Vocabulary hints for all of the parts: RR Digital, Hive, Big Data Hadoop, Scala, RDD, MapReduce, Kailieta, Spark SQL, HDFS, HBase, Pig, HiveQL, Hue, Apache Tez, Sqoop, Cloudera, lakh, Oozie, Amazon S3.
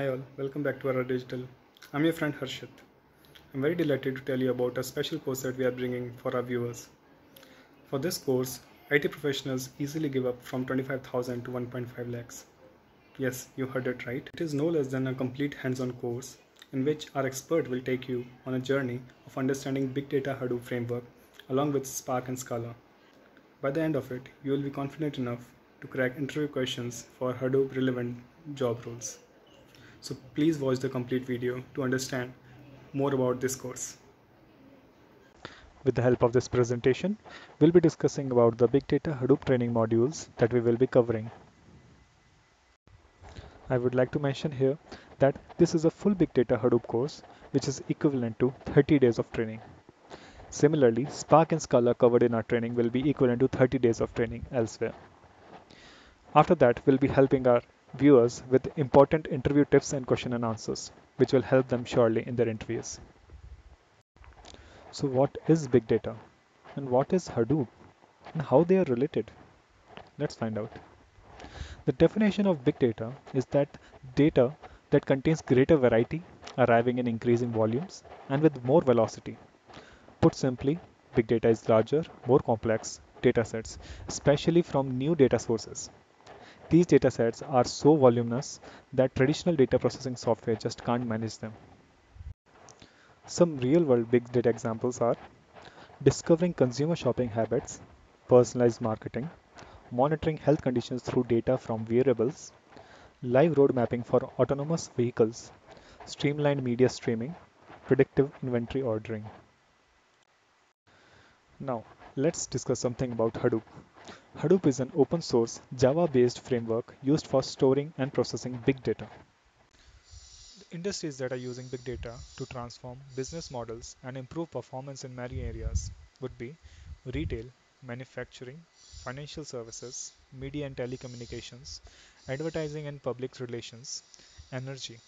Hi all, welcome back to RR Digital. I'm your friend Harshit. I'm very delighted to tell you about a special course that we are bringing for our viewers. For this course, IT professionals easily give up from 25,000 to 1.5 lakhs. Yes, you heard it right. It is no less than a complete hands-on course in which our expert will take you on a journey of understanding Big Data Hadoop framework along with Spark and Scala. By the end of it, you will be confident enough to crack interview questions for Hadoop relevant job roles. So please watch the complete video to understand more about this course. With the help of this presentation, we'll be discussing about the Big Data Hadoop training modules that we will be covering. I would like to mention here that this is a full Big Data Hadoop course, which is equivalent to 30 days of training. Similarly, Spark and Scala covered in our training will be equivalent to 30 days of training elsewhere. After that, we'll be helping our viewers with important interview tips and question and answers, which will help them surely in their interviews. So what is big data, and what is Hadoop, and how they are related? Let's find out. The definition of big data is that data that contains greater variety, arriving in increasing volumes and with more velocity. Put simply, big data is larger, more complex data sets, especially from new data sources. These datasets are so voluminous that traditional data processing software just can't manage them. Some real-world big data examples are discovering consumer shopping habits, personalized marketing, monitoring health conditions through data from wearables, live road mapping for autonomous vehicles, streamlined media streaming, predictive inventory ordering. Now, let's discuss something about Hadoop. Hadoop is an open-source, Java-based framework used for storing and processing big data. The industries that are using big data to transform business models and improve performance in many areas would be retail, manufacturing, financial services, media and telecommunications, advertising and public relations, energy,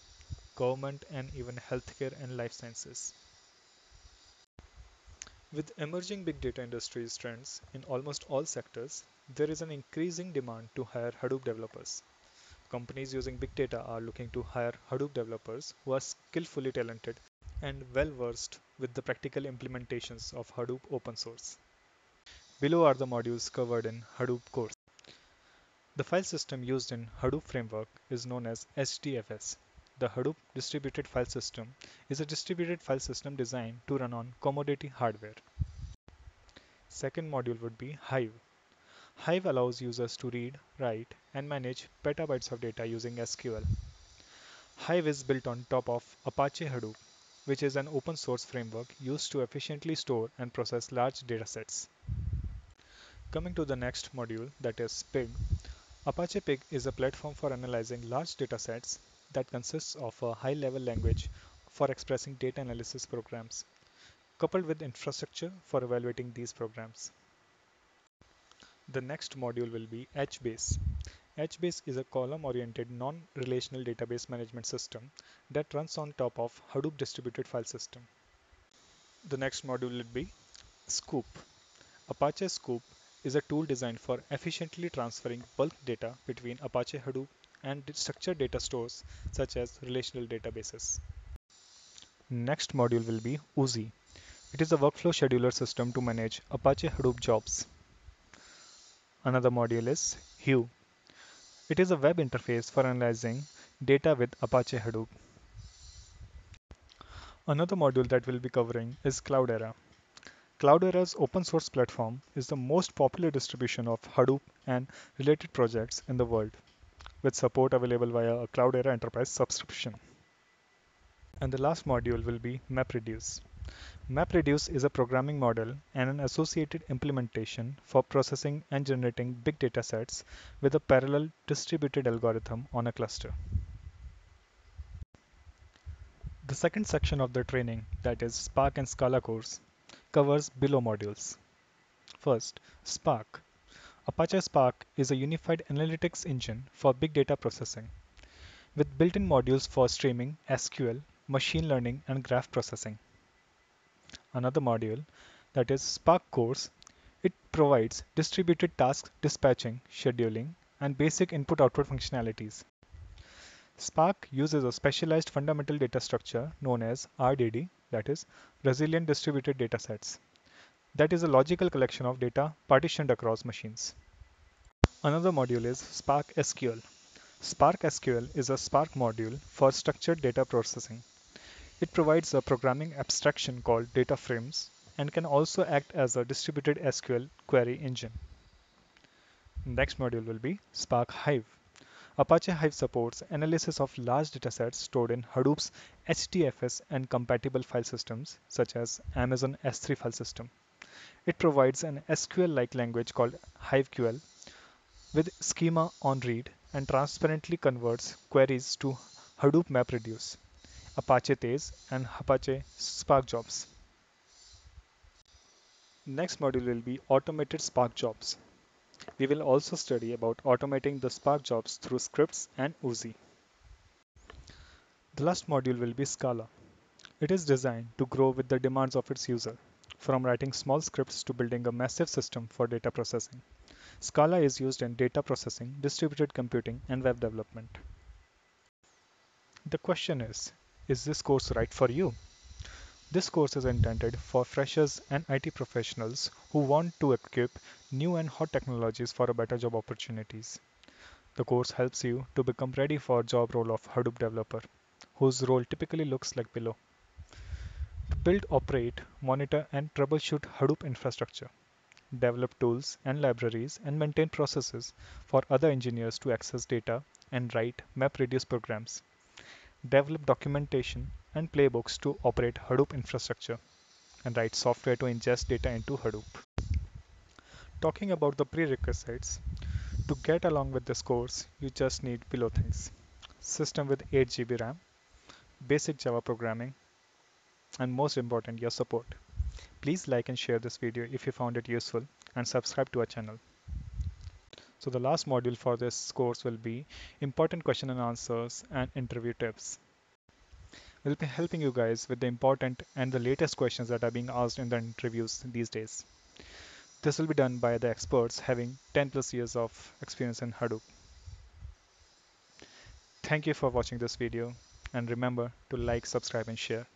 government, and even healthcare and life sciences. With emerging big data industries trends in almost all sectors, there is an increasing demand to hire Hadoop developers. Companies using big data are looking to hire Hadoop developers who are skillfully talented and well-versed with the practical implementations of Hadoop open source. Below are the modules covered in Hadoop course. The file system used in Hadoop framework is known as HDFS. The Hadoop distributed file system is a distributed file system designed to run on commodity hardware. Second module would be Hive. Hive allows users to read, write, and manage petabytes of data using SQL. Hive is built on top of Apache Hadoop, which is an open source framework used to efficiently store and process large datasets. Coming to the next module, that is Pig. Apache Pig is a platform for analyzing large datasets that consists of a high-level language for expressing data analysis programs, coupled with infrastructure for evaluating these programs. The next module will be HBase. HBase is a column-oriented, non-relational database management system that runs on top of Hadoop distributed file system. The next module will be Sqoop. Apache Sqoop is a tool designed for efficiently transferring bulk data between Apache Hadoop and structured data stores such as relational databases. Next module will be Oozie. It is a workflow scheduler system to manage Apache Hadoop jobs. Another module is Hue. It is a web interface for analyzing data with Apache Hadoop. Another module that we'll be covering is Cloudera. Cloudera's open source platform is the most popular distribution of Hadoop and related projects in the world, with support available via a Cloudera Enterprise subscription. And the last module will be MapReduce. MapReduce is a programming model and an associated implementation for processing and generating big data sets with a parallel distributed algorithm on a cluster. The second section of the training, that is Spark and Scala course, covers below modules. First, Spark. Apache Spark is a unified analytics engine for big data processing, with built-in modules for streaming, SQL, machine learning, and graph processing. Another module, that is Spark Course, it provides distributed task dispatching, scheduling, and basic input-output functionalities. Spark uses a specialized fundamental data structure known as RDD, that is, Resilient Distributed Datasets. That is a logical collection of data partitioned across machines. Another module is Spark SQL. Spark SQL is a Spark module for structured data processing. It provides a programming abstraction called data frames and can also act as a distributed SQL query engine. Next module will be Spark Hive. Apache Hive supports analysis of large datasets stored in Hadoop's HDFS and compatible file systems such as Amazon S3 file system. It provides an SQL-like language called HiveQL with schema on read and transparently converts queries to Hadoop MapReduce, Apache Tez, and Apache Spark jobs. Next module will be Automated Spark Jobs. We will also study about automating the Spark jobs through scripts and Oozie. The last module will be Scala. It is designed to grow with the demands of its user, from writing small scripts to building a massive system for data processing. Scala is used in data processing, distributed computing, and web development. The question is this course right for you? This course is intended for freshers and IT professionals who want to equip new and hot technologies for better job opportunities. The course helps you to become ready for job role of Hadoop developer, whose role typically looks like below. To build, operate, monitor, and troubleshoot Hadoop infrastructure. Develop tools and libraries and maintain processes for other engineers to access data and write MapReduce programs. Develop documentation and playbooks to operate Hadoop infrastructure and write software to ingest data into Hadoop. Talking about the prerequisites, to get along with this course, you just need below things: system with 8 GB RAM, basic Java programming, and most important, your support. Please like and share this video if you found it useful and subscribe to our channel. So the last module for this course will be important question and answers and interview tips. We'll be helping you guys with the important and the latest questions that are being asked in the interviews these days. This will be done by the experts having 10+ years of experience in Hadoop. Thank you for watching this video and remember to like, subscribe and share.